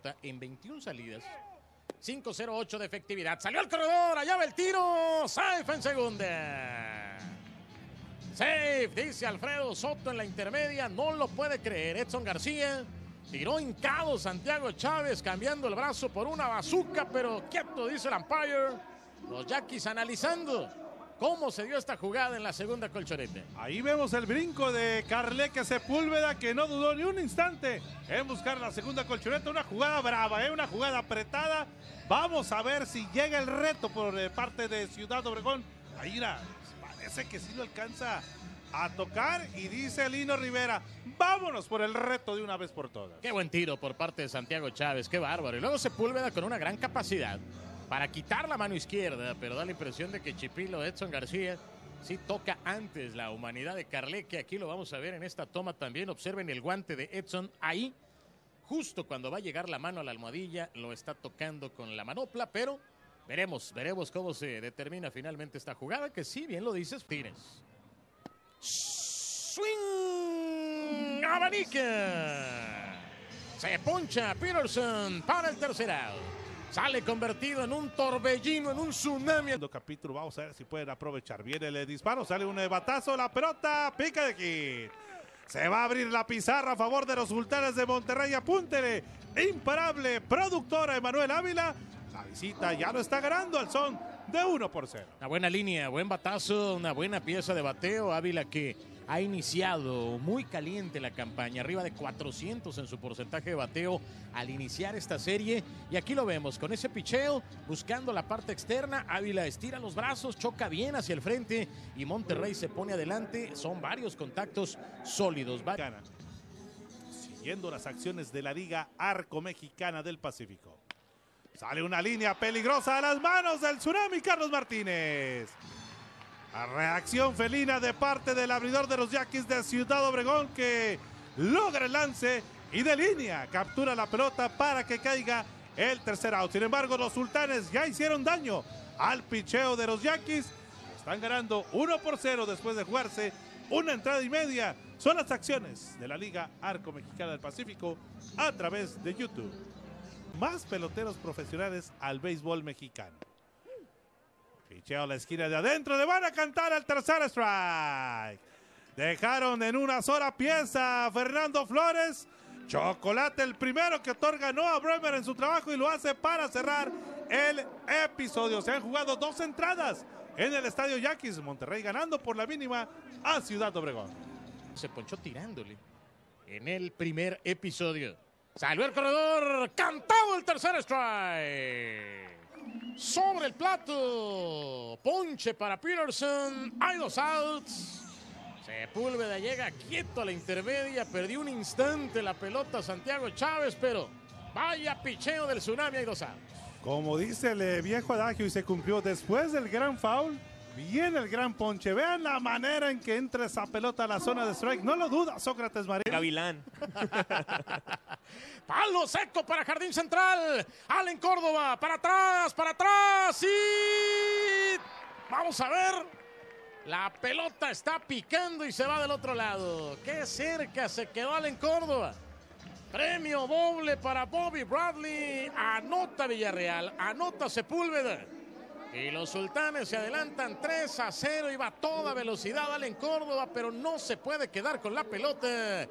pelota en 21 salidas. 5.08 de efectividad. Salió al corredor, allá va el tiro. Safe en segunda. Safe, dice Alfredo Soto en la intermedia. No lo puede creer Edson García. Tiró hincado Santiago Chávez, cambiando el brazo por una bazuca, pero quieto, dice el umpire. Los Yaquis analizando cómo se dio esta jugada en la segunda colchoneta. Ahí vemos el brinco de Carleque Sepúlveda, que no dudó ni un instante en buscar la segunda colchoneta. Una jugada brava, una jugada apretada. Vamos a ver si llega el reto por parte de Ciudad Obregón. Ahí parece que sí lo alcanza a tocar, y dice Lino Rivera, vámonos por el reto de una vez por todas. Qué buen tiro por parte de Santiago Chávez, qué bárbaro. Y luego Sepúlveda con una gran capacidad para quitar la mano izquierda, pero da la impresión de que Chipilo Edson García sí toca antes la humanidad de Carleque. Aquí lo vamos a ver en esta toma también. Observen el guante de Edson ahí, justo cuando va a llegar la mano a la almohadilla, lo está tocando con la manopla, pero veremos cómo se determina finalmente esta jugada, que sí, bien lo dices, Tires. Swing, abanica, se poncha Peterson para el tercer out. Sale convertido en un torbellino, en un tsunami. Capítulo, vamos a ver si pueden aprovechar. Viene el disparo, sale un batazo, la pelota pica de aquí. Se va a abrir la pizarra a favor de los Sultanes de Monterrey. Apúntele, imparable productora Emanuel Ávila. La visita ya lo está ganando al son de 1-0. Una buena línea, buen batazo, una buena pieza de bateo. Ávila, que ha iniciado muy caliente la campaña, arriba de 400 en su porcentaje de bateo al iniciar esta serie. Y aquí lo vemos con ese picheo, buscando la parte externa. Ávila estira los brazos, choca bien hacia el frente y Monterrey se pone adelante. Son varios contactos sólidos. Gana. Siguiendo las acciones de la Liga Arco Mexicana del Pacífico. Sale una línea peligrosa a las manos del tsunami Carlos Martínez. La reacción felina de parte del abridor de los Yaquis de Ciudad Obregón, que logra el lance y de línea captura la pelota para que caiga el tercer out. Sin embargo, los Sultanes ya hicieron daño al picheo de los Yaquis. Están ganando 1-0 después de jugarse una entrada y media. Son las acciones de la Liga Arco Mexicana del Pacífico a través de YouTube. Más peloteros profesionales al béisbol mexicano. Picheo a la esquina de adentro, le van a cantar al tercer strike. Dejaron en una sola pieza a Fernando Flores. Chocolate el primero que otorga Noah Bremer en su trabajo, y lo hace para cerrar el episodio. Se han jugado 2 entradas en el Estadio Yaquis. Monterrey ganando por la mínima a Ciudad Obregón. Se ponchó tirándole en el primer episodio. Salió el corredor, cantado el tercer strike. Sobre el plato, ponche para Peterson, hay 2 outs. Sepúlveda llega quieto a la intermedia, perdió un instante la pelota Santiago Chávez, pero vaya picheo del tsunami, hay 2 outs. Como dice el viejo adagio, y se cumplió después del gran foul, viene el gran ponche. Vean la manera en que entra esa pelota a la zona de strike. No lo duda Sócrates Marín. Gavilán. Palo seco para Jardín Central. Allen Córdoba. Para atrás. Y vamos a ver. La pelota está picando y se va del otro lado. Qué cerca se quedó Allen Córdoba. Premio doble para Bobby Bradley. Anota Villarreal. Anota Sepúlveda. Y los Sultanes se adelantan 3-0. Iba a toda velocidad Allen Córdoba, pero no se puede quedar con la pelota.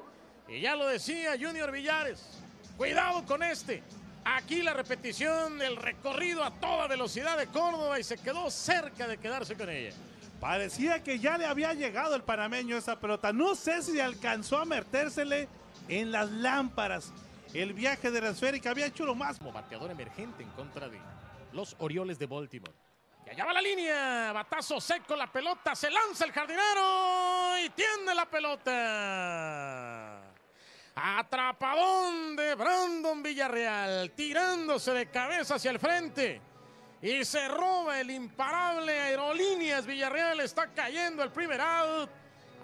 Y ya lo decía Junior Villares, cuidado con este. Aquí la repetición del recorrido a toda velocidad de Córdoba, y se quedó cerca de quedarse con ella. Parecía que ya le había llegado el panameño esa pelota. No sé si alcanzó a metérsele en las lámparas. El viaje de la esférica había hecho lo más. Como bateador emergente en contra de los Orioles de Baltimore. Y allá va la línea, batazo seco, la pelota, se lanza el jardinero y tiende la pelota. Atrapadón de Brandon Villarreal, tirándose de cabeza hacia el frente. Y se roba el imparable Aerolíneas. Villarreal está cayendo el primer out.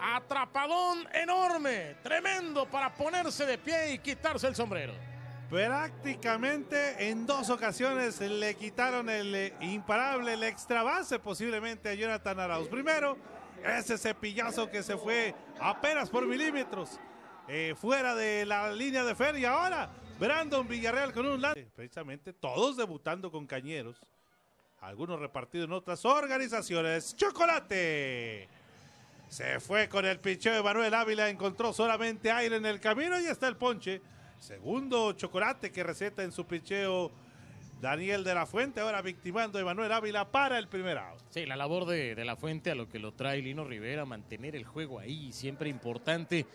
Atrapadón enorme, tremendo para ponerse de pie y quitarse el sombrero. Prácticamente en 2 ocasiones le quitaron el imparable, el extra base posiblemente a Jonathan Arauz. Primero, ese cepillazo que se fue apenas por milímetros fuera de la línea de Fer, y ahora Brandon Villarreal con un lance. Precisamente todos debutando con Cañeros. Algunos repartidos en otras organizaciones. ¡Chocolate! Se fue con el picheo de Manuel Ávila. Encontró solamente aire en el camino y está el ponche. Segundo chocolate que receta en su picheo Daniel de la Fuente, ahora victimando a Emanuel Ávila para el primer out. Sí, la labor de la Fuente a lo que lo trae Lino Rivera, mantener el juego ahí, siempre importante.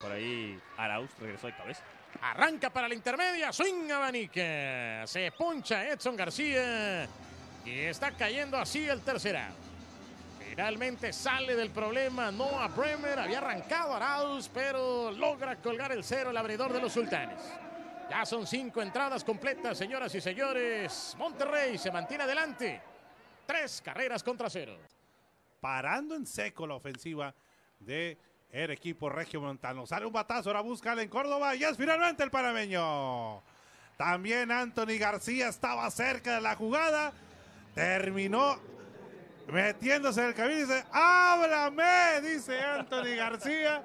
Por ahí Arauz regresó de cabeza. Arranca para la intermedia, swing abanica, se poncha Edson García y está cayendo así el tercer out. Finalmente sale del problema Noah Bremer, había arrancado Arauz, pero logra colgar el cero el abridor de los Sultanes. Ya son 5 entradas completas, señoras y señores. Monterrey se mantiene adelante. 3 carreras contra 0. Parando en seco la ofensiva de el equipo regiomontano. Sale un batazo, ahora busca Allen Córdoba y es finalmente el panameño. También Anthony García estaba cerca de la jugada. Terminó metiéndose en el camino y dice, ¡háblame!, dice Anthony García.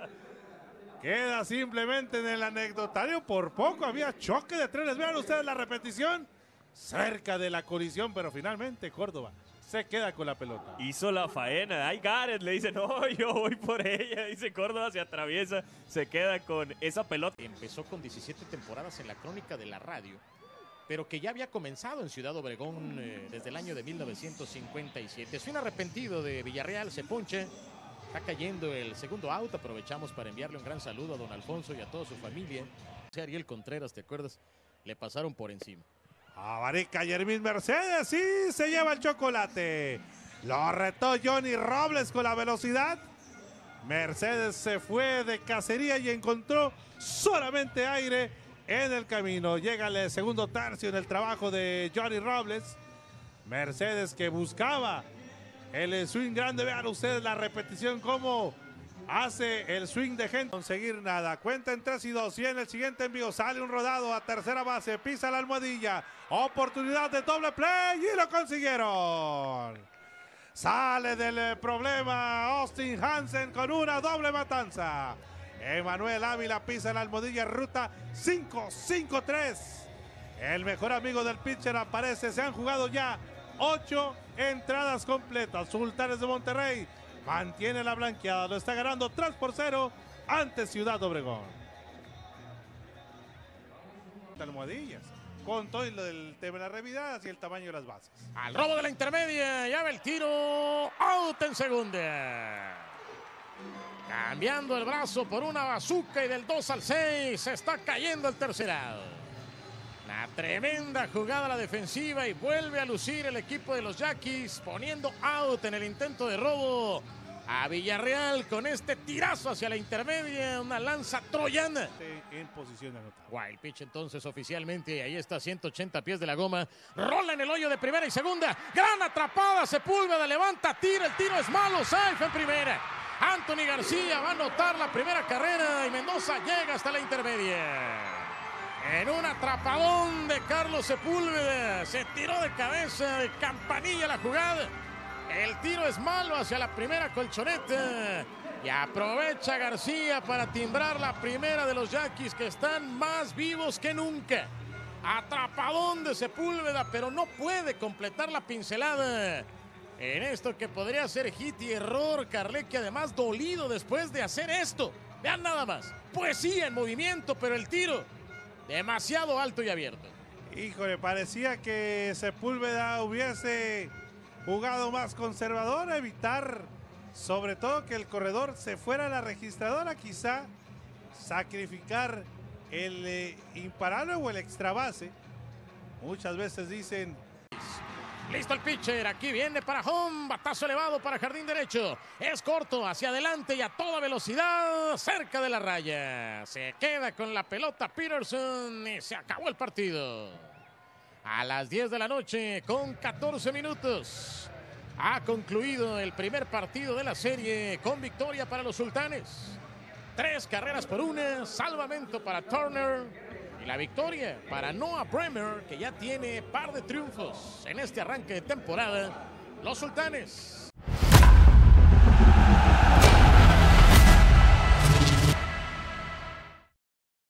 Queda simplemente en el anecdotario, por poco había choque de trenes. Vean ustedes la repetición, cerca de la colisión, pero finalmente Córdoba se queda con la pelota. Hizo la faena, ay Gareth, le dice, no, yo voy por ella, dice Córdoba, se atraviesa, se queda con esa pelota. Empezó con 17 temporadas en la crónica de la radio, pero que ya había comenzado en Ciudad Obregón desde el año de 1957. Es un arrepentido de Villarreal, se ponche. Está cayendo el segundo out, aprovechamos para enviarle un gran saludo a don Alfonso y a toda su familia. Ariel Contreras, ¿te acuerdas? Le pasaron por encima. Abarica Jermín Mercedes, sí, se lleva el chocolate. Lo retó Johnny Robles con la velocidad. Mercedes se fue de cacería y encontró solamente aire en el camino. Llega el segundo tercio en el trabajo de Johnny Robles. Mercedes que buscaba el swing grande, vean ustedes la repetición, cómo hace el swing de gente. Conseguir nada, cuenta en 3 y 2, y en el siguiente envío sale un rodado a tercera base, pisa la almohadilla, oportunidad de doble play y lo consiguieron. Sale del problema Austin Hansen con una doble matanza. Emanuel Ávila pisa la almohadilla, ruta 5-5-3. El mejor amigo del pitcher aparece, se han jugado ya 8 entradas completas. Sultanes de Monterrey mantiene la blanqueada, lo está ganando 3-0 ante Ciudad Obregón. Almohadillas, con todo el tema de las revidadas y el tamaño de las bases. Al robo de la intermedia, ya va el tiro, out en segunda. Cambiando el brazo por una bazuca y del 2 al 6 se está cayendo el tercer out. Una tremenda jugada a la defensiva y vuelve a lucir el equipo de los Yaquis, poniendo out en el intento de robo a Villarreal con este tirazo hacia la intermedia, una lanza troyana. En posición de anotar. Guay, el pitch entonces oficialmente, ahí está, 180 pies de la goma, rola en el hoyo de primera y segunda, gran atrapada, Sepúlveda levanta, tira, el tiro es malo, safe en primera. Anthony García va a anotar la primera carrera y Mendoza llega hasta la intermedia. En un atrapadón de Carlos Sepúlveda, se tiró de cabeza, de campanilla la jugada. El tiro es malo hacia la primera colchoneta. Y aprovecha García para timbrar la primera de los Yaquis, que están más vivos que nunca. Atrapadón de Sepúlveda, pero no puede completar la pincelada. En esto que podría ser hit y error, Carleque además dolido después de hacer esto. Vean nada más, poesía en movimiento, pero el tiro demasiado alto y abierto. Híjole, parecía que Sepúlveda hubiese jugado más conservador, evitar sobre todo que el corredor se fuera a la registradora, quizá sacrificar el imparable o el extrabase. Muchas veces dicen. Listo el pitcher, aquí viene para home, batazo elevado para jardín derecho, es corto, hacia adelante y a toda velocidad, cerca de la raya. Se queda con la pelota Peterson y se acabó el partido. A las 10 de la noche con 14 minutos. Ha concluido el primer partido de la serie con victoria para los Sultanes. 3 carreras por 1, salvamento para Turner. Y la victoria para Noah Bremer, que ya tiene par de triunfos en este arranque de temporada. Los Sultanes